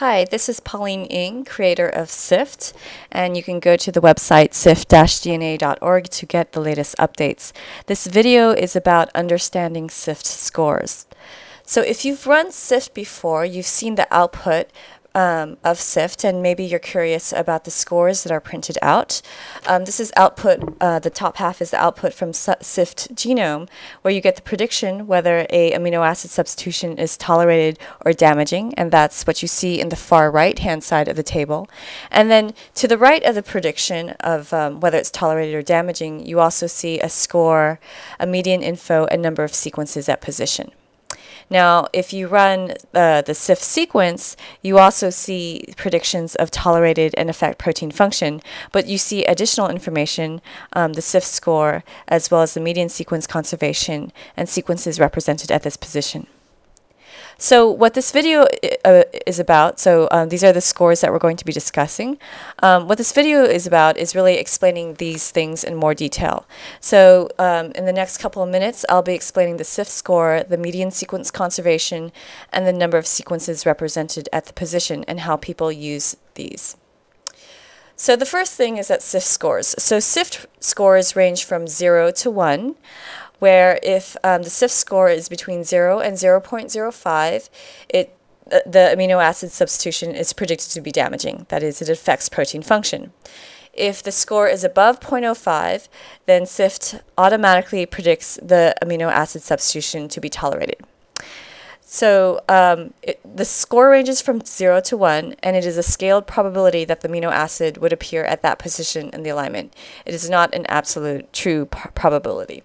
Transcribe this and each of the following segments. Hi, this is Pauline Ng, creator of SIFT, and you can go to the website sift-dna.org to get the latest updates. This video is about understanding SIFT scores. So if you've run SIFT before, you've seen the output of SIFT, and maybe you're curious about the scores that are printed out. This is output, the top half is the output from SIFT genome, where you get the prediction whether a amino acid substitution is tolerated or damaging, and that's what you see in the far right-hand side of the table. And then to the right of the prediction of whether it's tolerated or damaging, you also see a score, a median info, and number of sequences at position. Now, if you run the SIFT sequence, you also see predictions of tolerated and effect protein function, but you see additional information, the SIFT score, as well as the median sequence conservation and sequences represented at this position. So what this video is about, so these are the scores that we're going to be discussing. What this video is about is really explaining these things in more detail. So in the next couple of minutes, I'll be explaining the SIFT score, the median sequence conservation, and the number of sequences represented at the position and how people use these. So the first thing is that SIFT scores. So SIFT scores range from 0 to 1. Where if the SIFT score is between 0 and 0.05, the amino acid substitution is predicted to be damaging. That is, it affects protein function. If the score is above 0.05, then SIFT automatically predicts the amino acid substitution to be tolerated. So the score ranges from 0 to 1, and it is a scaled probability that the amino acid would appear at that position in the alignment. It is not an absolute true probability.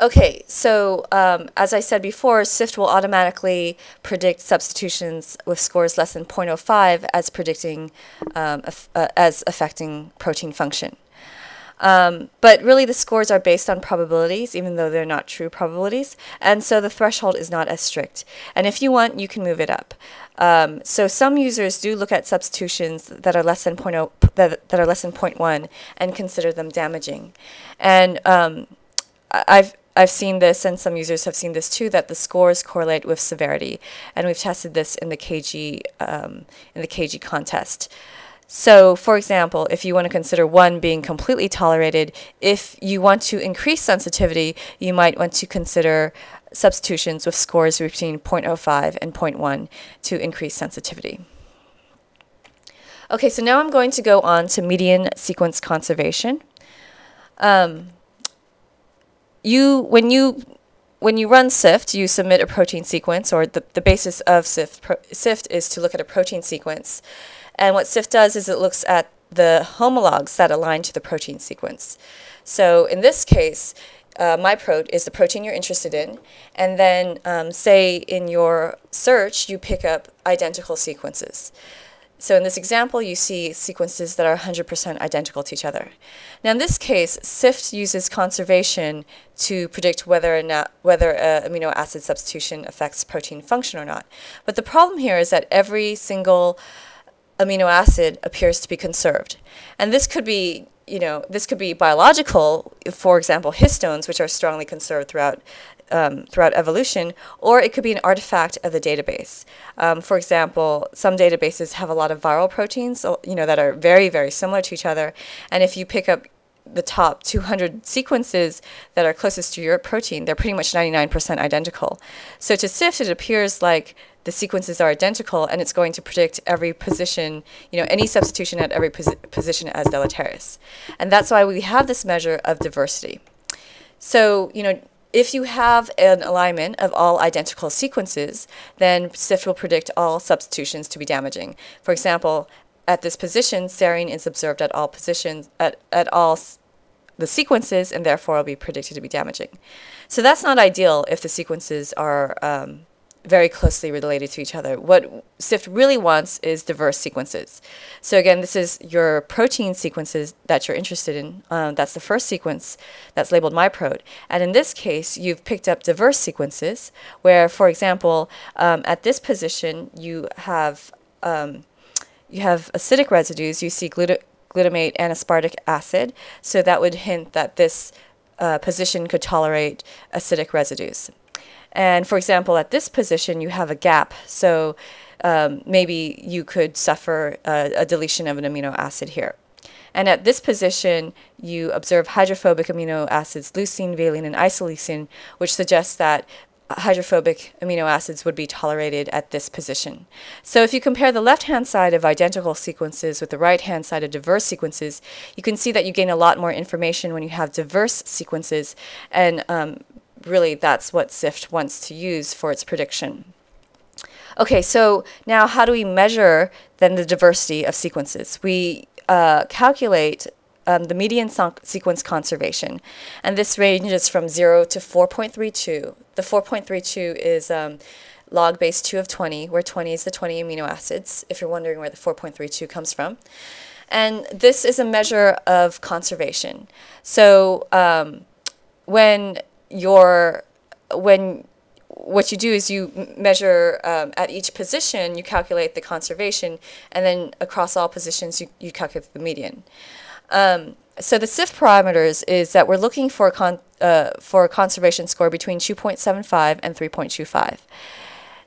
Okay, so as I said before, SIFT will automatically predict substitutions with scores less than 0.05 as predicting as affecting protein function. But really, the scores are based on probabilities, even though they're not true probabilities, and so the threshold is not as strict. And if you want, you can move it up. So some users do look at substitutions that are less than 0.1 and consider them damaging, and I've seen this, and some users have seen this too, that the scores correlate with severity, and we've tested this in the KG contest. So, for example, if you want to consider 1 being completely tolerated, if you want to increase sensitivity, you might want to consider substitutions with scores between 0.05 and 0.1 to increase sensitivity. Okay, so now I'm going to go on to median sequence conservation. When you run SIFT, you submit a protein sequence, or the basis of SIFT is to look at a protein sequence. And what SIFT does is it looks at the homologs that align to the protein sequence. So in this case, myprot is the protein you're interested in, and then say in your search, you pick up identical sequences. So in this example, you see sequences that are 100% identical to each other. Now in this case, SIFT uses conservation to predict whether or not amino acid substitution affects protein function or not. But the problem here is that every single amino acid appears to be conserved. And this could be, you know, this could be biological, for example, histones, which are strongly conserved throughout evolution, or it could be an artifact of the database. For example, some databases have a lot of viral proteins, you know, that are very, very similar to each other. And if you pick up the top 200 sequences that are closest to your protein, they're pretty much 99% identical. So to SIFT, it appears like the sequences are identical, and it's going to predict every position, you know, any substitution at every position as deleterious. And that's why we have this measure of diversity. So, you know, if you have an alignment of all identical sequences, then SIFT will predict all substitutions to be damaging. For example, at this position, serine is observed at all positions, at all the sequences, and therefore will be predicted to be damaging. So that's not ideal if the sequences are very closely related to each other. What SIFT really wants is diverse sequences. So again, this is your protein sequences that you're interested in. That's the first sequence that's labeled myprot. And in this case, you've picked up diverse sequences where, for example, at this position, you have acidic residues. You see glutamate and aspartic acid. So that would hint that this position could tolerate acidic residues. And for example, at this position, you have a gap. So maybe you could suffer a deletion of an amino acid here. And at this position, you observe hydrophobic amino acids, leucine, valine, and isoleucine, which suggests that hydrophobic amino acids would be tolerated at this position. So if you compare the left-hand side of identical sequences with the right-hand side of diverse sequences, you can see that you gain a lot more information when you have diverse sequences, and really that's what SIFT wants to use for its prediction. Okay, so now how do we measure then the diversity of sequences? We calculate the median sequence conservation, and this ranges from 0 to 4.32. The 4.32 is log base 2 of 20, where 20 is the 20 amino acids, if you're wondering where the 4.32 comes from. And this is a measure of conservation. So what you do is you measure at each position, you calculate the conservation, and then across all positions, you calculate the median. So the SIFT parameters is that we're looking for a conservation score between 2.75 and 3.25.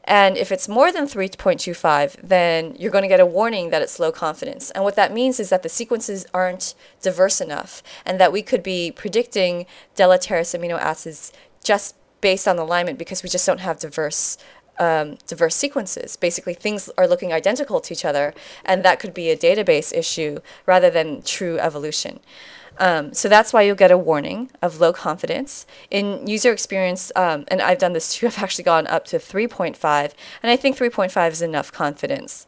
And if it's more than 3.25, then you're going to get a warning that it's low confidence. And what that means is that the sequences aren't diverse enough, and that we could be predicting deleterious amino acids just based on alignment because we just don't have diverse sequences. Basically, things are looking identical to each other, and that could be a database issue rather than true evolution. So that's why you'll get a warning of low confidence. In user experience, and I've done this too, I've actually gone up to 3.5, and I think 3.5 is enough confidence.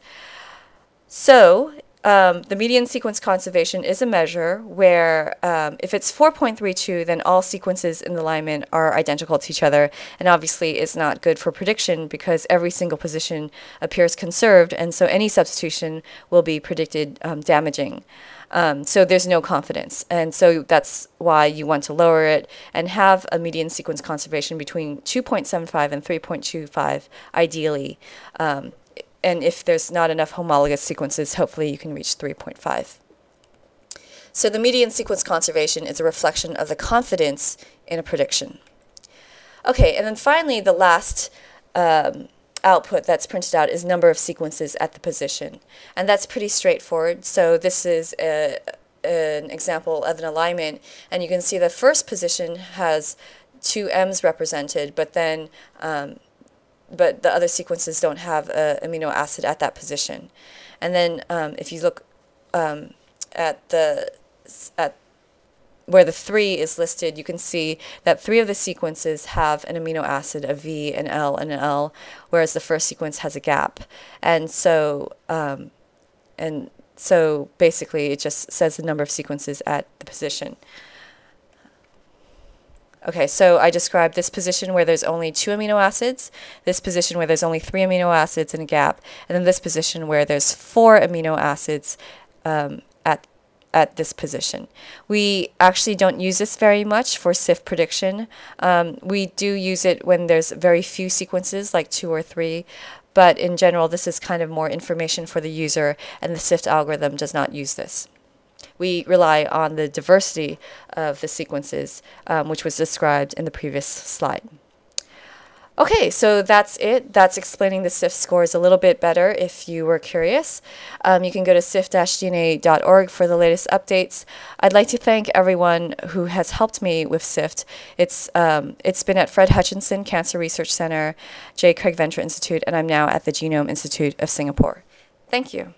So the median sequence conservation is a measure where if it's 4.32, then all sequences in the alignment are identical to each other, and obviously it's not good for prediction because every single position appears conserved, and so any substitution will be predicted damaging. So there's no confidence, and so that's why you want to lower it and have a median sequence conservation between 2.75 and 3.25 ideally. And if there's not enough homologous sequences, hopefully you can reach 3.5. So the median sequence conservation is a reflection of the confidence in a prediction. Okay, and then finally the last output that's printed out is number of sequences at the position. And that's pretty straightforward. So this is an example of an alignment, and you can see the first position has two M's represented, but then but the other sequences don't have an amino acid at that position. And then if you look at where the 3 is listed, you can see that 3 of the sequences have an amino acid, a V, an L, and an L, whereas the first sequence has a gap. And so basically it just says the number of sequences at the position. Okay, so I described this position where there's only 2 amino acids, this position where there's only 3 amino acids and a gap, and then this position where there's 4 amino acids at this position. We actually don't use this very much for SIFT prediction. We do use it when there's very few sequences, like 2 or 3, but in general, this is kind of more information for the user, and the SIFT algorithm does not use this. We rely on the diversity of the sequences, which was described in the previous slide. Okay, so that's it. That's explaining the SIFT scores a little bit better if you were curious. You can go to sift-dna.org for the latest updates. I'd like to thank everyone who has helped me with SIFT. It's been at Fred Hutchinson Cancer Research Center, J. Craig Venter Institute, and I'm now at the Genome Institute of Singapore. Thank you.